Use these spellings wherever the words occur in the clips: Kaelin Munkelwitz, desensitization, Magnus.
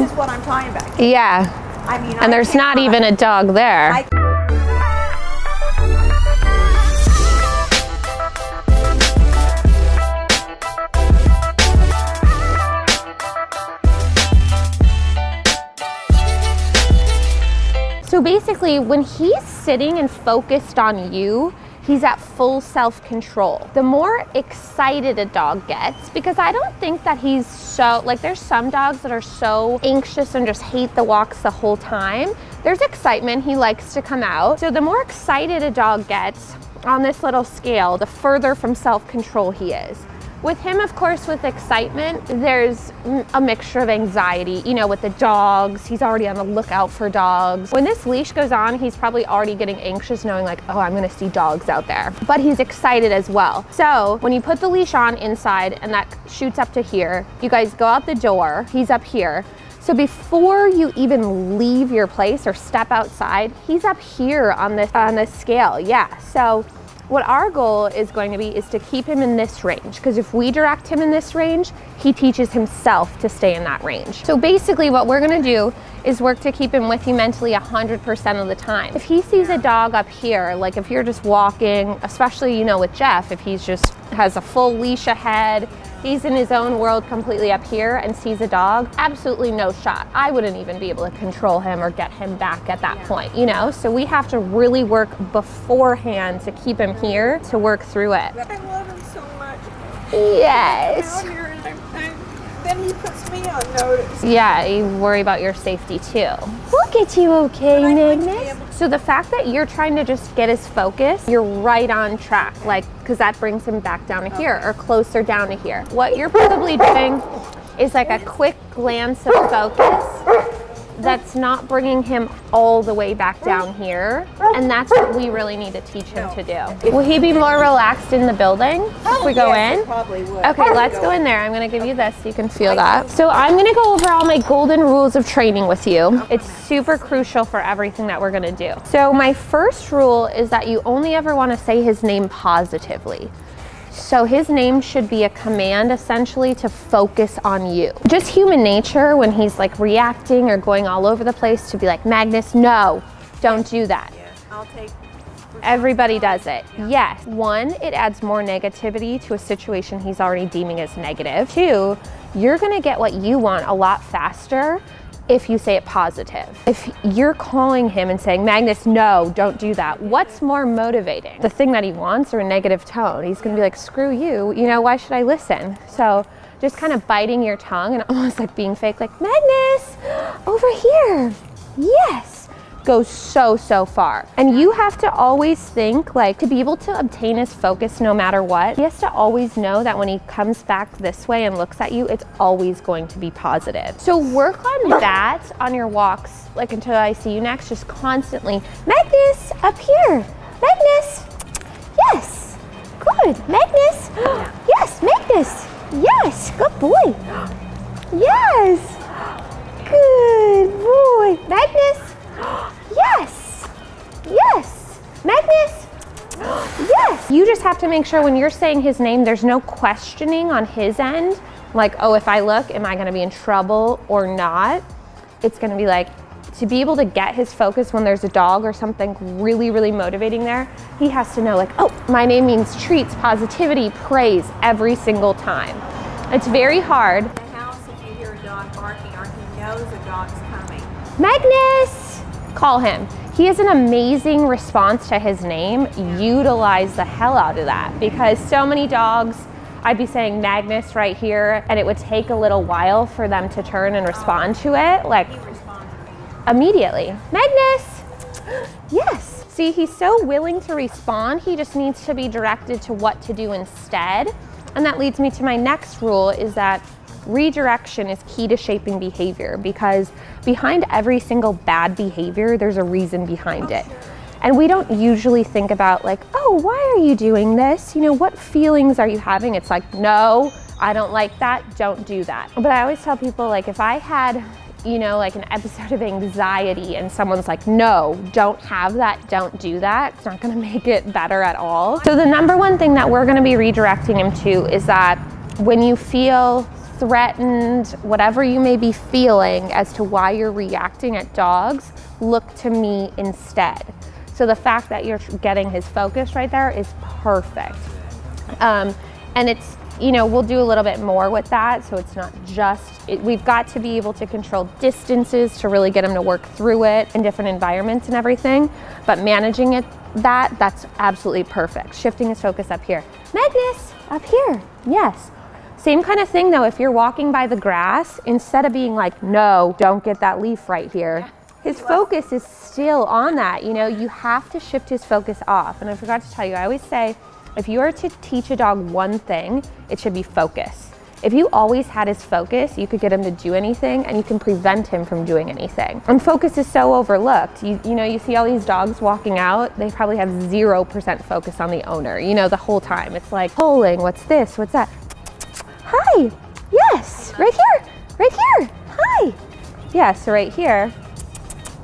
know? This is what I'm talking about. Yeah. I mean, and there's not even a dog there. So basically, when he's sitting and focused on you, he's at full self-control. The more excited a dog gets, because I don't think that he's so, like there's some dogs that are so anxious and just hate the walks the whole time. There's excitement, he likes to come out. So the more excited a dog gets on this little scale, the further from self-control he is. With him, of course, with excitement, there's a mixture of anxiety, you know, with the dogs, he's already on the lookout for dogs. When this leash goes on, he's probably already getting anxious knowing like, oh, I'm gonna see dogs out there. But he's excited as well. So when you put the leash on inside and that shoots up to here, you guys go out the door, he's up here. So before you even leave your place or step outside, he's up here on this scale, yeah. So what our goal is going to be is to keep him in this range, because if we direct him in this range, he teaches himself to stay in that range. So basically what we're gonna do is work to keep him with you mentally 100% of the time. If he sees a dog up here, like if you're just walking, especially, you know, with Jeff, if he's just has a full leash ahead, he's in his own world completely up here and sees a dog, absolutely no shot. I wouldn't even be able to control him or get him back at that point, you know? So we have to really work beforehand to keep him here to work through it. I love him so much. Yes. I'm out here and then he puts me on notice. Yeah, you worry about your safety too. We'll get you okay, Magnus. So the fact that you're trying to just get his focus, you're right on track, like, because that brings him back down to here or closer down to here. What you're probably doing is like a quick glance of focus that's not bringing him all the way back down here, and that's what we really need to teach him to do. Will he be more relaxed in the building if we go in? Probably would. Okay, let's go in there. I'm gonna give you this so you can feel that. So I'm gonna go over all my golden rules of training with you. It's super crucial for everything that we're gonna do. So my first rule is that you only ever wanna say his name positively. So his name should be a command essentially to focus on you. Just human nature when he's like reacting or going all over the place to be like, Magnus, no, don't do that. Yeah, I'll take. Everybody does it. Yes. One, it adds more negativity to a situation he's already deeming as negative. Two, you're gonna get what you want a lot faster if you say it positive. If you're calling him and saying, Magnus, no, don't do that, what's more motivating? The thing that he wants or a negative tone? He's gonna be like, screw you, you know, why should I listen? So just kind of biting your tongue and almost like being fake, like, Magnus, over here, yes, goes so, so far. And you have to always think, like, to be able to obtain his focus no matter what, he has to always know that when he comes back this way and looks at you, it's always going to be positive. So work on that on your walks, like until I see you next, just constantly, Magnus, up here, Magnus, yes, good, Magnus, yes, Magnus, yes, good boy, yes, good boy, Magnus, yes, yes, Magnus, yes. You just have to make sure when you're saying his name, there's no questioning on his end. Like, oh, if I look, am I gonna be in trouble or not? It's gonna be like, to be able to get his focus when there's a dog or something really, really motivating there, he has to know like, oh, my name means treats, positivity, praise every single time. It's very hard. In the house, if you hear a dog barking or he knows a dog's coming. Magnus! Call him. He has an amazing response to his name. Utilize the hell out of that, because so many dogs, I'd be saying Magnus right here and it would take a little while for them to turn and respond to it, like immediately. Magnus, yes. See, he's so willing to respond. He just needs to be directed to what to do instead. And that leads me to my next rule, is that redirection is key to shaping behavior, because behind every single bad behavior, there's a reason behind it. And we don't usually think about like, oh, why are you doing this? You know, what feelings are you having? It's like, no, I don't like that, don't do that. But I always tell people, like, if I had, you know, like an episode of anxiety and someone's like, no, don't have that, don't do that, it's not gonna make it better at all. So the number one thing that we're gonna be redirecting him to is that when you feel threatened, whatever you may be feeling as to why you're reacting at dogs, look to me instead. So the fact that you're getting his focus right there is perfect. And it's, you know, we'll do a little bit more with that. So it's not just, we've got to be able to control distances to really get them to work through it in different environments and everything. But managing it, that's absolutely perfect. Shifting his focus up here. Magnus, up here, yes. Same kind of thing though, if you're walking by the grass, instead of being like, no, don't get that leaf right here. His focus is still on that. You know, you have to shift his focus off. And I forgot to tell you, I always say, if you were to teach a dog one thing, it should be focus. If you always had his focus, you could get him to do anything and you can prevent him from doing anything. And focus is so overlooked. You know, you see all these dogs walking out, they probably have 0% focus on the owner, you know, the whole time. It's like, pulling, what's this, what's that? Hi, yes, right here, hi. Yeah, so right here,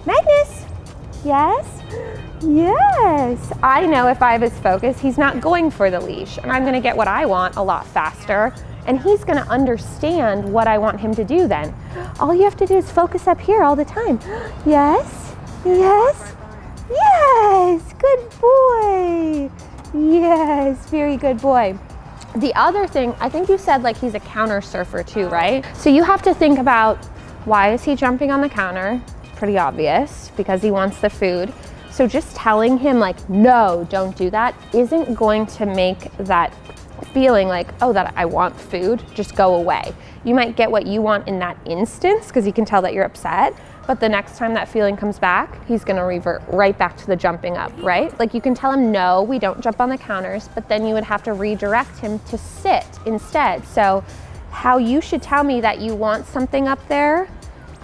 Magnus, yes. Yes, I know if I have his focus, he's not going for the leash and I'm gonna get what I want a lot faster and he's gonna understand what I want him to do then. All you have to do is focus up here all the time. Yes, yes, yes, good boy. Yes, very good boy. The other thing, I think you said like he's a counter surfer too, right? So you have to think about why is he jumping on the counter? Pretty obvious because he wants the food. So just telling him like, no, don't do that, isn't going to make that feeling like, oh, that I want food, just go away. You might get what you want in that instance because you can tell that you're upset, but the next time that feeling comes back, he's gonna revert right back to the jumping up, right? Like you can tell him, no, we don't jump on the counters, but then you would have to redirect him to sit instead. So how you should tell me that you want something up there,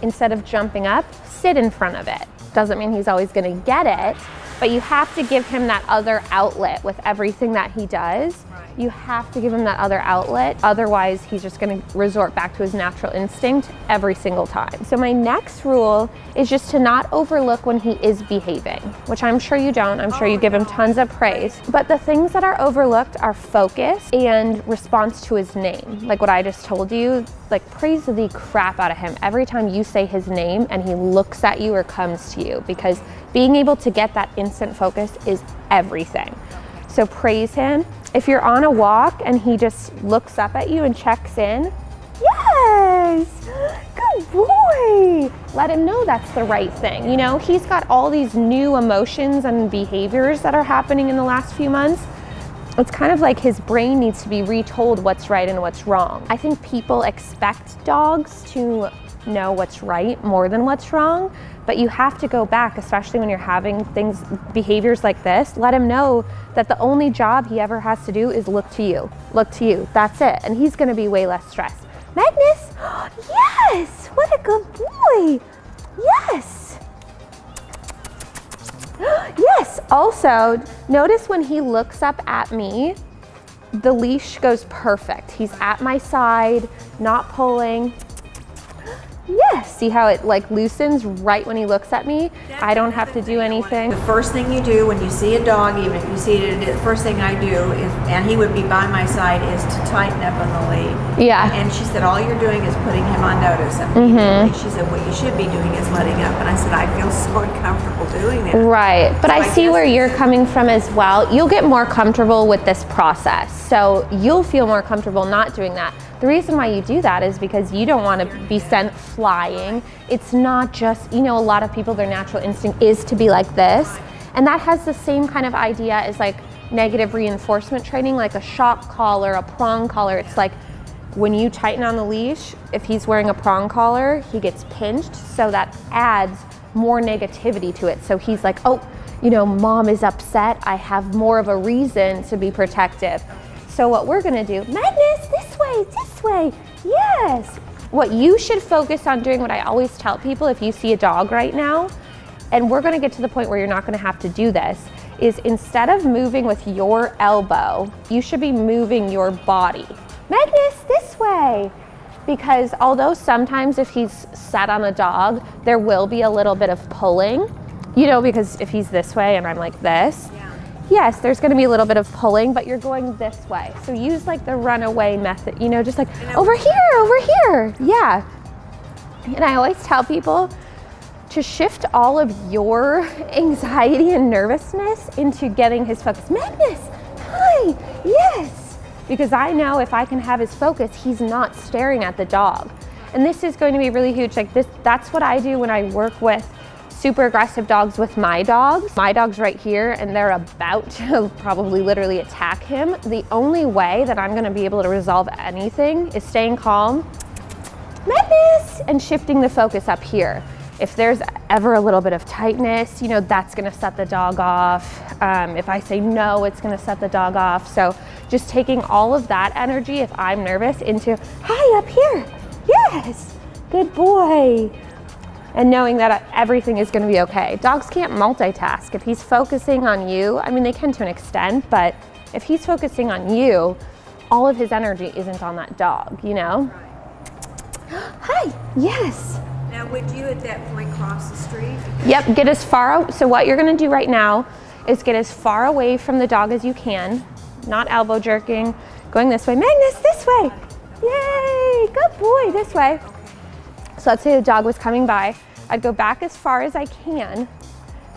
instead of jumping up, sit in front of it. Doesn't mean he's always gonna get it, but you have to give him that other outlet with everything that he does. Right. You have to give him that other outlet. Otherwise, he's just gonna resort back to his natural instinct every single time. So my next rule is just to not overlook when he is behaving, which I'm sure you don't. I'm sure you give him tons of praise. But the things that are overlooked are focus and response to his name. Like what I just told you, like praise the crap out of him every time you say his name and he looks at you or comes to you, because being able to get that instant focus is everything. So praise him. If you're on a walk and he just looks up at you and checks in, yes, good boy. Let him know that's the right thing. You know, he's got all these new emotions and behaviors that are happening in the last few months. It's kind of like his brain needs to be retold what's right and what's wrong. I think people expect dogs to know what's right more than what's wrong, but you have to go back, especially when you're having things, behaviors like this, let him know that the only job he ever has to do is look to you, that's it. And he's gonna be way less stressed. Magnus, yes, what a good boy, yes. Yes, also, notice when he looks up at me, the leash goes perfect. He's at my side, not pulling. Yes, see how it like loosens right when he looks at me? I don't have to do anything. The first thing you do when you see a dog, even if you see it, the first thing I do, and he would be by my side, is to tighten up on the lead. Yeah. And she said, all you're doing is putting him on notice. Mm-hmm. She said, what you should be doing is letting up. And I said, I feel so uncomfortable doing that. Right, but so I see where you're coming from as well. You'll get more comfortable with this process. So you'll feel more comfortable not doing that. The reason why you do that is because you don't want to be sent flying. It's not just, you know, a lot of people, their natural instinct is to be like this. And that has the same kind of idea as like negative reinforcement training, like a shock collar, a prong collar. It's like when you tighten on the leash, if he's wearing a prong collar, he gets pinched. So that adds more negativity to it. So he's like, oh, you know, mom is upset. I have more of a reason to be protective. So what we're gonna do, Magnus, this way, yes. What you should focus on doing, what I always tell people if you see a dog right now, and we're gonna get to the point where you're not gonna have to do this, is instead of moving with your elbow, you should be moving your body. Magnus, this way. Because although sometimes if he's sat on a dog, there will be a little bit of pulling, you know, because if he's this way and I'm like this, Yes, there's going to be a little bit of pulling, but you're going this way. So use like the runaway method, you know, just like over here, over here. Yeah. And I always tell people to shift all of your anxiety and nervousness into getting his focus. Magnus, hi, yes. Because I know if I can have his focus, he's not staring at the dog. And this is going to be really huge. Like this, that's what I do when I work with super aggressive dogs with my dogs. My dog's right here and they're about to probably literally attack him. The only way that I'm gonna be able to resolve anything is staying calm, Magnus, and shifting the focus up here. If there's ever a little bit of tightness, you know, that's gonna set the dog off. If I say no, it's gonna set the dog off. So just taking all of that energy, if I'm nervous, into, hi, up here. Yes, good boy. And knowing that everything is going to be okay. Dogs can't multitask. If he's focusing on you, I mean, they can to an extent, but if he's focusing on you, all of his energy isn't on that dog, you know? Right. Hi, yes. Now, would you at that point cross the street? Yep, get as far, so what you're going to do right now is get as far away from the dog as you can, not elbow jerking, going this way. Magnus, this way. Yay, good boy, this way. So let's say the dog was coming by. I'd go back as far as I can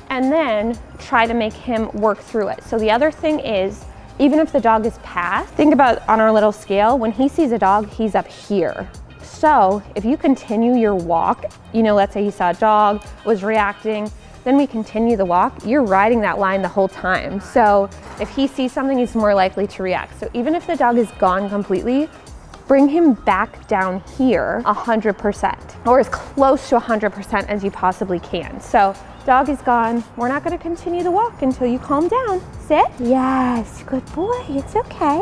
and then try to make him work through it. So the other thing is, even if the dog is past, think about on our little scale, when he sees a dog, he's up here. So if you continue your walk, you know, let's say he saw a dog, was reacting, then we continue the walk, you're riding that line the whole time. So if he sees something, he's more likely to react. So even if the dog is gone completely, bring him back down here 100% or as close to 100% as you possibly can. So dog is gone. We're not going to continue the walk until you calm down. Sit. Yes. Good boy. It's okay.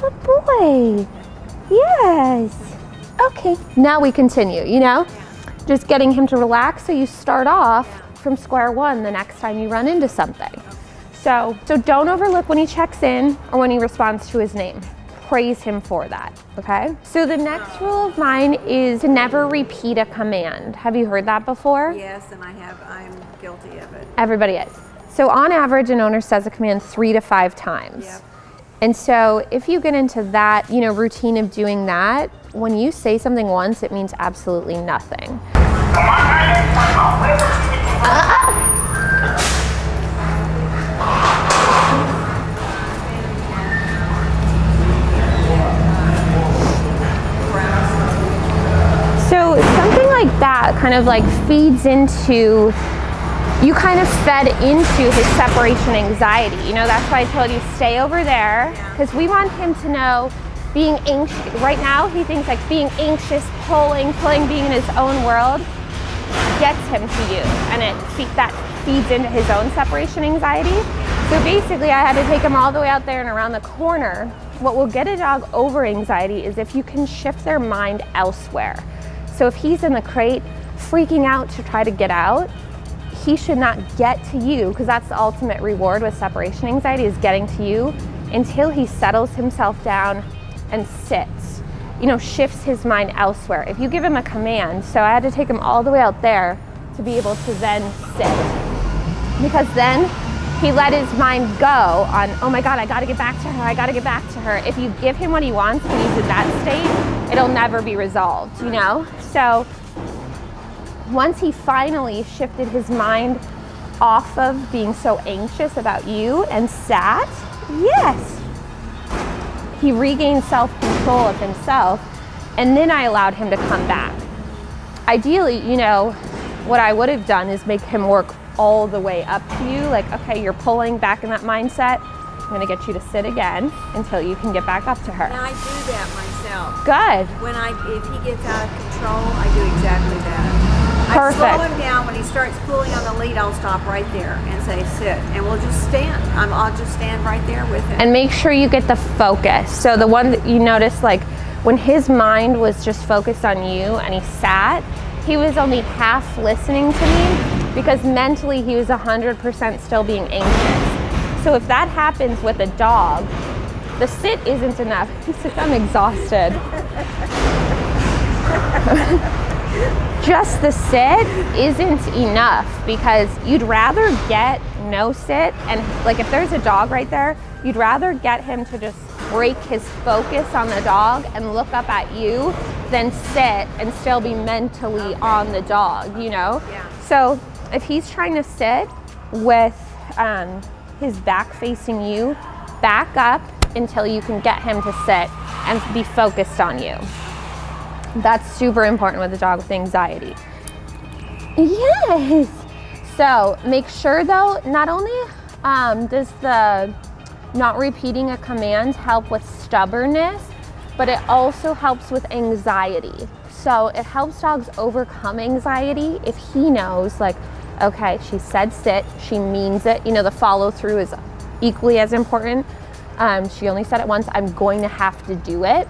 Good boy. Yes. Okay. Now we continue, you know, just getting him to relax. So you start off from square one the next time you run into something. So don't overlook when he checks in or when he responds to his name. Praise him for that, okay? So the next rule of mine is to never repeat a command. Have you heard that before? Yes, and I have. I'm guilty of it. Everybody is. So on average, an owner says a command 3 to 5 times. Yep. And so if you get into that, you know, routine of doing that, when you say something once, it means absolutely nothing. Kind of like feeds into, you kind of fed into his separation anxiety. You know, that's why I told you stay over there, because we want him to know being anxious. Right now, he thinks like being anxious, pulling, being in his own world gets him to you. And that feeds into his own separation anxiety. So basically, I had to take him all the way out there and around the corner. What will get a dog over anxiety is if you can shift their mind elsewhere. So if he's in the crate, freaking out to try to get out, he should not get to you, because that's the ultimate reward with separation anxiety, is getting to you, until he settles himself down and sits, you know, shifts his mind elsewhere. If you give him a command, so I had to take him all the way out there to be able to then sit, because then he let his mind go on, oh my God, I gotta get back to her, I gotta get back to her. If you give him what he wants and he's in that state, it'll never be resolved, you know? So once he finally shifted his mind off of being so anxious about you and sat, yes, he regained self-control of himself, and then I allowed him to come back. Ideally, you know, what I would have done is make him work all the way up to you, like, okay, you're pulling back in that mindset, I'm gonna get you to sit again until you can get back up to her. And I do that myself. Good. If he gets out of control, I do exactly that. Perfect. I slow him down. When he starts pulling on the lead, I'll stop right there and say sit, and we'll just stand. I'll just stand right there with him. And make sure you get the focus. So the one that you notice, like when his mind was just focused on you and he sat, he was only half listening to me, because mentally he was 100% still being anxious. So if that happens with a dog, the sit isn't enough. He says, I'm exhausted. Just the sit isn't enough, because you'd rather get no sit. And like if there's a dog right there, you'd rather get him to just break his focus on the dog and look up at you than sit and still be mentally on the dog, you know? Yeah. So if he's trying to sit with his back facing you, back up until you can get him to sit and be focused on you. That's super important with a dog with anxiety. Yes. So make sure though, not only does the not repeating a command help with stubbornness, but it also helps with anxiety. So it helps dogs overcome anxiety if he knows like, okay, she said sit, she means it. You know, the follow through is equally as important. She only said it once, I'm going to have to do it.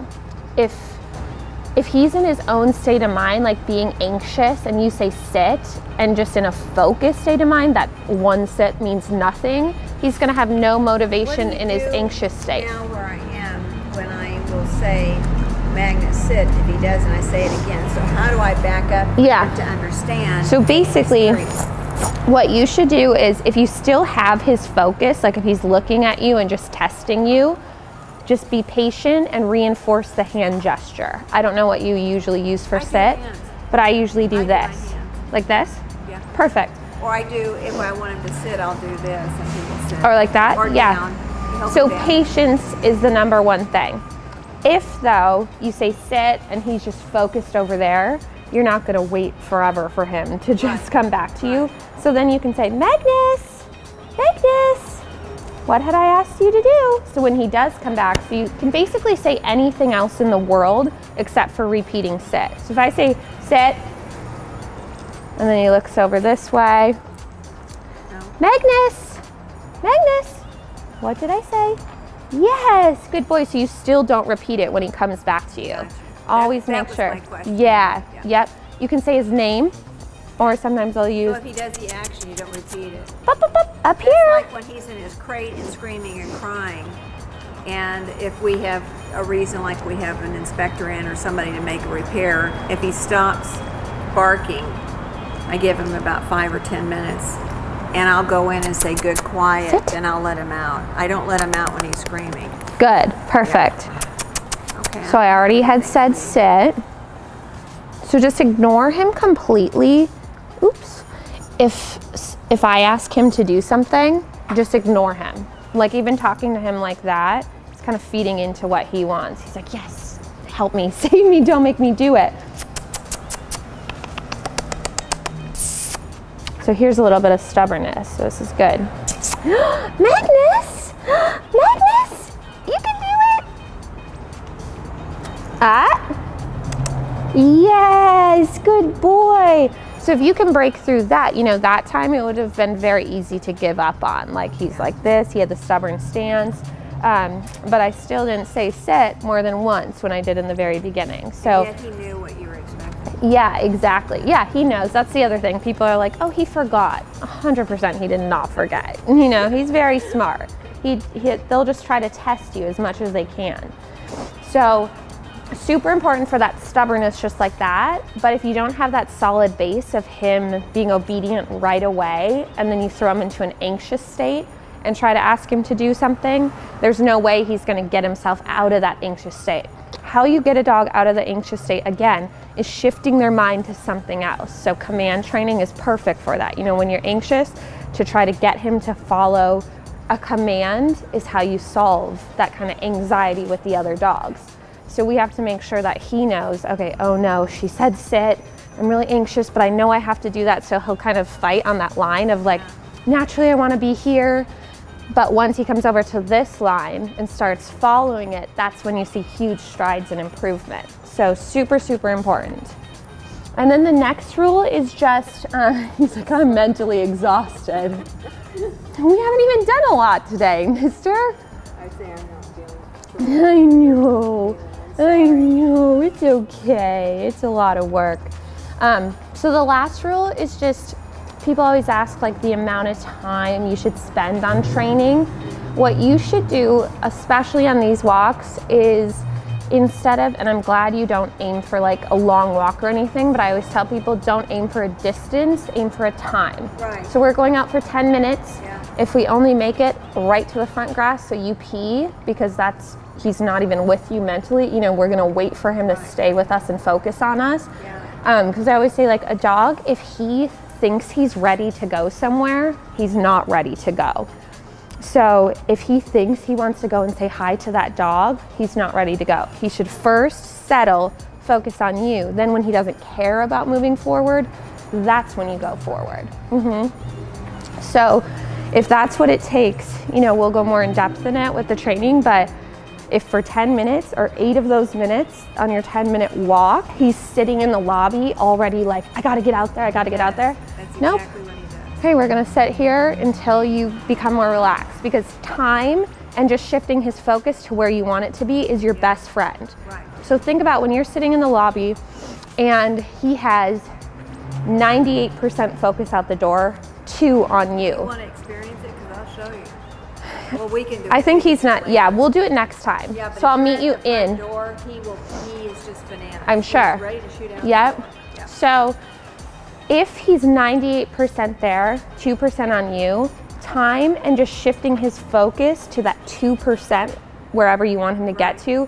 If he's in his own state of mind, like being anxious and you say sit and just in a focused state of mind, that one sit means nothing, he's gonna have no motivation in his anxious state. Now where I am, when I will say, Magnus sit, if he doesn't, I say it again. So how do I back up to understand? So basically, what you should do is if you still have his focus, like if he's looking at you and just testing you, just be patient and reinforce the hand gesture. I don't know what you usually use for sit, but I usually do this. Like this? Yeah. Perfect. Or I do, if I want him to sit, I'll do this. Or like that? Or down. So patience is the number one thing. If though, you say sit and he's just focused over there, you're not gonna wait forever for him to just come back to you. So then you can say, Magnus, Magnus. What had I asked you to do? So when he does come back, so you can basically say anything else in the world except for repeating sit. So if I say sit, and then he looks over this way. No. Magnus, Magnus, what did I say? Yes, good boy. So you still don't repeat it when he comes back to you. Gotcha. Always make sure. Yeah, yep. You can say his name. Or sometimes I'll use. So if he does the action, you don't repeat it. Bop, bop, bop, up here. It's like when he's in his crate and screaming and crying. And if we have a reason, like we have an inspector in or somebody to make a repair, if he stops barking, I give him about 5 or 10 minutes. And I'll go in and say, good, quiet. Sit. Then I'll let him out. I don't let him out when he's screaming. Good, perfect. Yeah. Okay. So I already had said sit. So just ignore him completely. Oops. If I ask him to do something, just ignore him. Like even talking to him like that, it's kind of feeding into what he wants. He's like, yes, help me, save me, don't make me do it. So here's a little bit of stubbornness. So this is good. Magnus, Magnus, you can do it. Ah, yes, good boy. So if you can break through that, you know, that time it would have been very easy to give up on. Like he's like this, he had the stubborn stance, but I still didn't say sit more than once when I did in the very beginning. So and yet he knew what you were expecting. Yeah, exactly. Yeah, he knows. That's the other thing. People are like, oh, he forgot. 100% he did not forget. You know, he's very smart. They'll just try to test you as much as they can. So super important for that stubbornness just like that, but if you don't have that solid base of him being obedient right away and then you throw him into an anxious state and try to ask him to do something, there's no way he's going to get himself out of that anxious state. How you get a dog out of the anxious state again is shifting their mind to something else. So command training is perfect for that. You know, when you're anxious, to try to get him to follow a command is how you solve that kind of anxiety with the other dogs. So we have to make sure that he knows, okay, oh no, she said sit, I'm really anxious, but I know I have to do that. So he'll kind of fight on that line of like, naturally I want to be here. But once he comes over to this line and starts following it, that's when you see huge strides and improvement. So super, super important. And then the next rule is just, he's like, I'm mentally exhausted. We haven't even done a lot today, mister. I say I'm not feeling good. I know. I know, it's okay. It's a lot of work. So the last rule is just, people always ask like the amount of time you should spend on training. What you should do, especially on these walks, is instead of, and I'm glad you don't aim for like a long walk or anything, but I always tell people don't aim for a distance, aim for a time. Right. So we're going out for 10 minutes. Yeah. If we only make it right to the front grass, so you pee, because that's, he's not even with you mentally, you know, we're gonna wait for him to stay with us and focus on us. Because I always say, like, a dog, if he thinks he's ready to go somewhere, he's not ready to go. So if he thinks he wants to go and say hi to that dog, he's not ready to go. He should first settle, focus on you. Then when he doesn't care about moving forward, that's when you go forward. So if that's what it takes, you know, we'll go more in depth in it with the training, but if for 10 minutes or 8 of those minutes on your 10-minute walk, he's sitting in the lobby already like, I gotta get out there, I gotta get out there. Nope. Okay, we're gonna sit here until you become more relaxed, because time and just shifting his focus to where you want it to be is your best friend. So think about when you're sitting in the lobby and he has 98% focus out the door, 2 on you. You want to experience it, because I'll show you. Well, we can do it. I think he's not, yeah, we'll do it next time. Yeah, but so I'll meet you in. Door, he is just bananas. I'm sure. He's ready to shoot out. Yep. Yeah. So if he's 98% there, 2% on you, time and just shifting his focus to that 2% wherever you want him to get to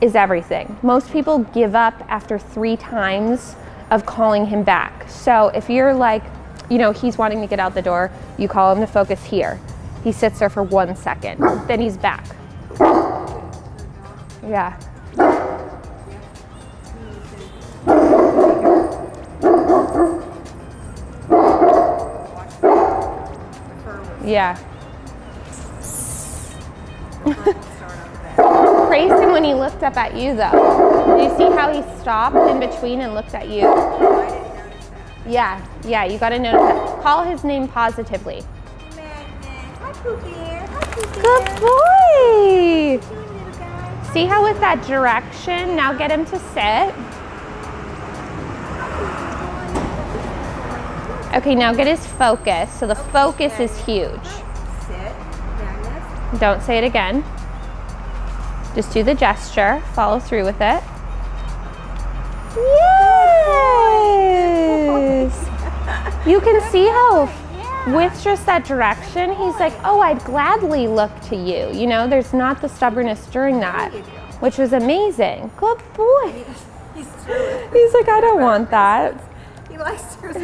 is everything. Most people give up after 3 times of calling him back. So if you're like, you know, he's wanting to get out the door, you call him to focus here. He sits there for 1 second, then he's back. Yeah. Yeah. Praise him when he looked up at you though. Do you see how he stopped in between and looked at you? Yeah, yeah, you gotta notice that. Call his name positively. Magnus. Hi, Poopy. Hi, Poopy. Good boy. How you doing, little guy? See how with that direction, now get him to sit. Okay, now get his focus. So the focus is huge. Sit, Magnus. Don't say it again. Just do the gesture, follow through with it. You can see how, with just that direction, he's like, oh, I'd gladly look to you. You know, there's not the stubbornness during that, which was amazing. Good boy. He's like, I don't want that. He likes to.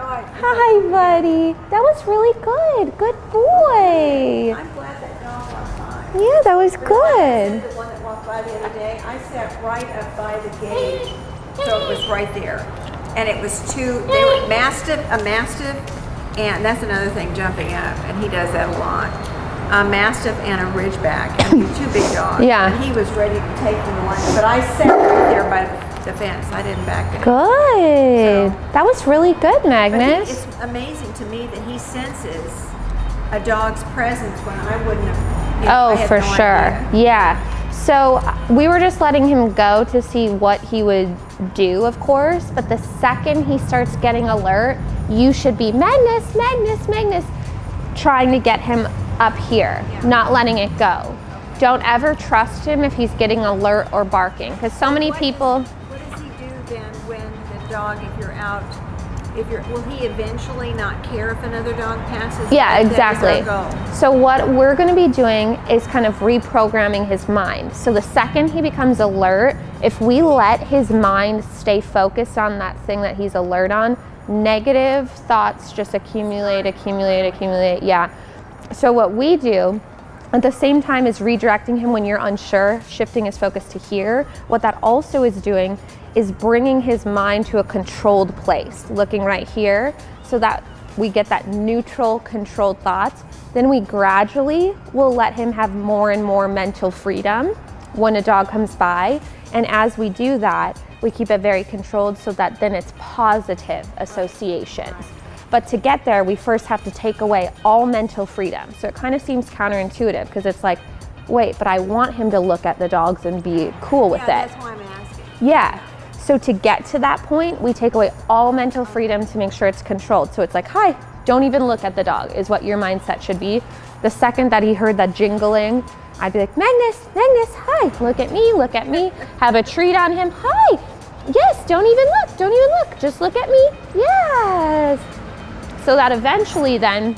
Hi, buddy. That was really good. Good boy. I'm glad that dog walked by. Yeah, that was good. The one that walked by the other day, I sat right up by the gate, so it was right there. And it was 2, they were a mastiff, and that's another thing, jumping up, and he does that a lot. A mastiff and a ridgeback, and 2 big dogs. Yeah. And he was ready to take them away, but I sat right there by the fence. I didn't back down. Good. So, that was really good, Magnus. It's amazing to me that he senses a dog's presence when I wouldn't have. You know, oh, for no sure. Idea. Yeah. So we were just letting him go to see what he would do, of course, but the second he starts getting alert, you should be, Magnus, Magnus, Magnus, trying to get him up here, not letting it go. Don't ever trust him if he's getting alert or barking, because so many people... What does he do then when the dog, if you're out, will he eventually not care if another dog passes? Yeah, exactly. So what we're going to be doing is kind of reprogramming his mind. So the second he becomes alert, if we let his mind stay focused on that thing that he's alert on, negative thoughts just accumulate, accumulate, accumulate. Yeah. So what we do at the same time is redirecting him when you're unsure, shifting his focus to here. What that also is doing is bringing his mind to a controlled place, looking right here, so that we get that neutral, controlled thoughts. Then we gradually will let him have more and more mental freedom when a dog comes by. And as we do that, we keep it very controlled so that then it's positive associations. But to get there, we first have to take away all mental freedom. So it kind of seems counterintuitive, because it's like, wait, but I want him to look at the dogs and be cool with it. That's why I'm asking. Yeah. So to get to that point, we take away all mental freedom to make sure it's controlled. So it's like, hi, don't even look at the dog, is what your mindset should be. The second that he heard that jingling, I'd be like, Magnus, Magnus, hi, look at me, have a treat on him, hi, yes, don't even look, just look at me, yes. So that eventually then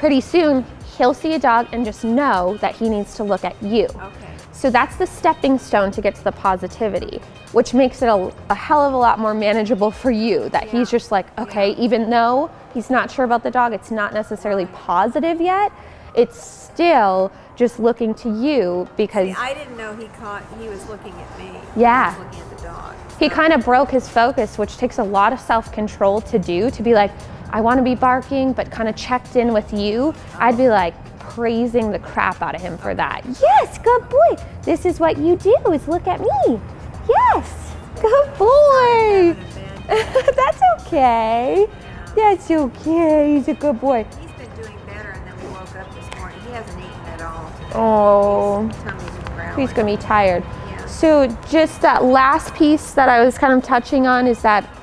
Pretty soon, he'll see a dog and just know that he needs to look at you. Okay. So that's the stepping stone to get to the positivity, which makes it a hell of a lot more manageable for you, that yeah. he's just like, okay, yeah. even though he's not sure about the dog, it's not necessarily positive yet, it's still just looking to you because... See, I didn't know he was looking at me. Yeah. He was looking at the dog. He kind of broke his focus, which takes a lot of self-control to do, to be like, I want to be barking, but kind of checked in with you. I'd be like praising the crap out of him for that. Yes, good boy. This is what you do, is look at me. Yes, good boy. That's okay. That's okay, he's a good boy. He's been doing better, and then we woke up this morning. He hasn't eaten at all today. Oh, his tummy's growling. He's gonna be tired. Yeah. So just that last piece that I was kind of touching on is that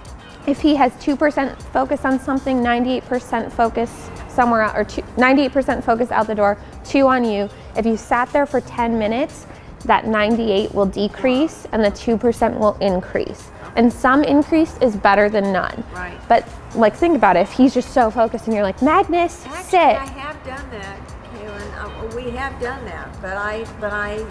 if he has 2% focus on something, 98% focus somewhere out, or 98% focus out the door, 2 on you. If you sat there for 10 minutes, that 98 will decrease and the 2% will increase. And some increase is better than none. Right. But like, think about it. If he's just so focused and you're like, Magnus, actually, sit. I have done that, Kaylin. We have done that, but I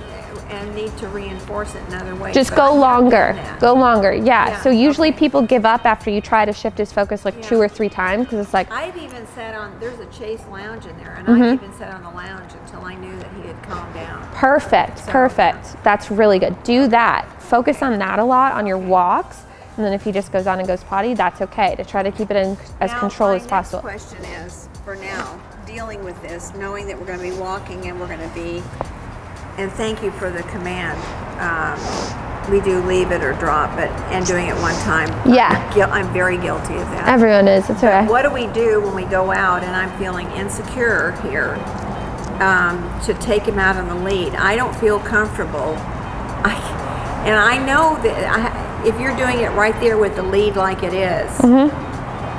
need to reinforce it another way. Just go longer. Go longer. Yeah. So usually people give up after you try to shift his focus like 2 or 3 times, because it's like, I've even sat on, there's a Chase lounge in there, and I've even sat on the lounge until I knew that he had calmed down. Perfect. So, perfect. That's really good. Do that. Focus on that a lot on your walks. And then if he just goes on and goes potty, that's okay, to try to keep it in as controlled as possible. My next question is, for now, dealing with this, knowing that we're going to be walking and we're going to be, and thank you for the command, we do leave it or drop it, and doing it one time. Yeah. I'm very guilty of that. Everyone is, it's okay. But what do we do when we go out and I'm feeling insecure here to take him out on the lead? I don't feel comfortable. And I know that if you're doing it right there with the lead like it is,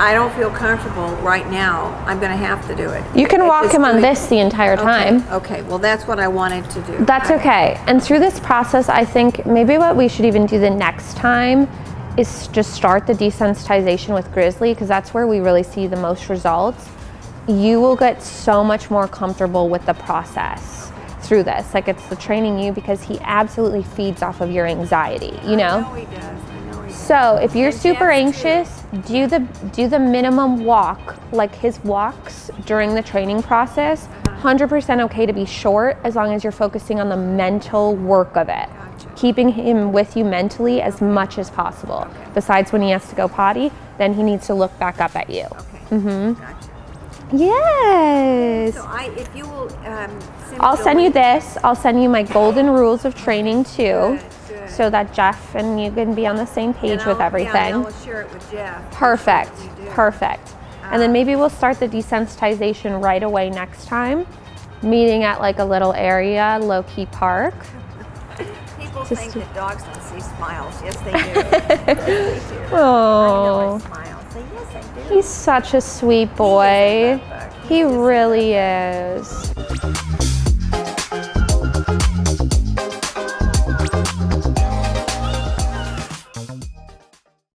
I don't feel comfortable right now. I'm going to have to do it. You can walk him on this the entire time. Okay, well, that's what I wanted to do. That's okay. And through this process, I think maybe what we should even do the next time is just start the desensitization with Grizzly, because that's where we really see the most results. You will get so much more comfortable with the process through this. Like, it's the training you, because he absolutely feeds off of your anxiety, you know? I know he does. So if you're super anxious, do the minimum walk, like his walks during the training process. 100% okay to be short, as long as you're focusing on the mental work of it. Keeping him with you mentally as much as possible. Besides when he has to go potty, then he needs to look back up at you. Yes. So if you will, I'll send you this. I'll send you my golden rules of training too, so that Jeff and you can be on the same page with everything. Yeah, and I'll share it with Jeff. Perfect. Perfect. And then maybe we'll start the desensitization right away next time, meeting at like a little area, low-key park. People think that dogs don't see smiles. Yes, they do. Oh. I know I smile. Yes, I do. He's such a sweet boy. He really is.